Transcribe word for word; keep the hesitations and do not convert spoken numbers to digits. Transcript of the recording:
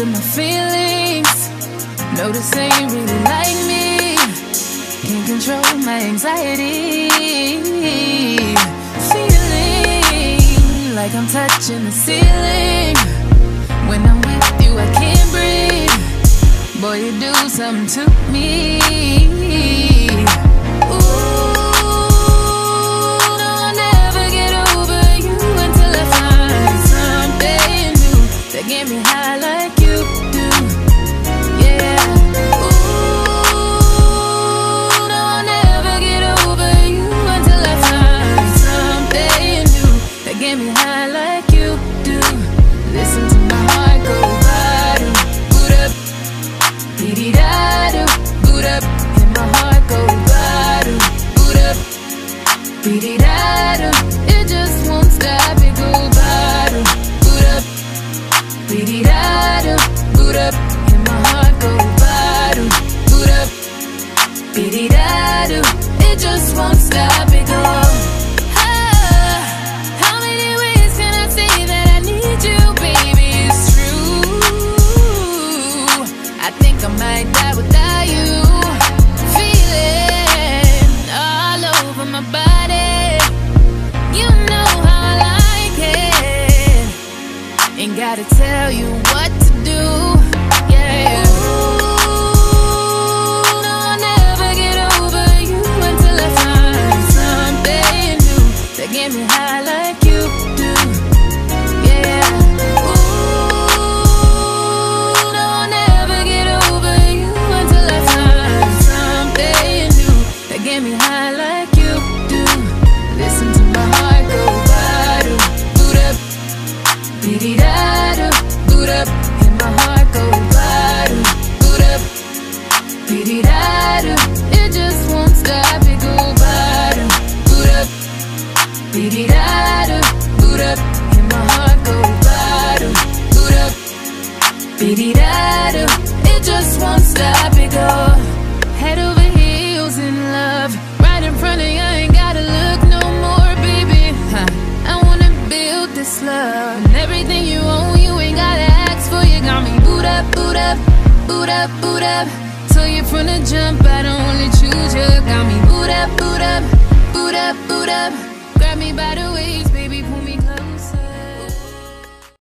up in my feelings. Notice they ain't really like me. Can't control my anxiety. Feeling like I'm touching the ceiling. When I'm with you, I can't breathe. Boy, you do something to me. Get me high like you do, yeah. Ooh, no, I'll never get over you until I find something new that get me high like you do. Listen to my heart go ba-do, boot up, dee-dee-da-do, boot up. And my heart go ba-do, boot up, dee-dee-da-do. It just won't stop, it go ba-do, boot up, dee-dee-da-do, boot up, and my heart go ba-do, boot up, dee-dee-da-do. It just won't stop, it go. Ah, how many ways can I say that I need you, baby? It's true. I think I might die without you. Feeling all over my body. You know how I like it. Ain't gotta tell you what to do, yeah. Ooh, no, I'll never get over you until I find something new that get me high like you do, yeah. Ooh, no, I'll never get over you until I find something new that get me high like you do. Listen to my heart go ba-do, boot up, dee-dee-da-do, boot up. My heart go ba-do, boot up, dee-dee-da-do. It just won't stop, it go ba-do, boot up, dee-dee-da-do, boot up. And my heart go ba-do, boot up, dee-dee-da-do. It just won't stop, it go. Head over heels in love, right in front of you, I ain't gotta look no more, baby. Huh. I wanna build this love, and everything you own, you ain't gotta ask for. You got me boot up, boot up, boot up, boot up. So you from the jump, I don't wanna choose you. Got me boot up, boot up, boot up, boot up. Grab me by the waist.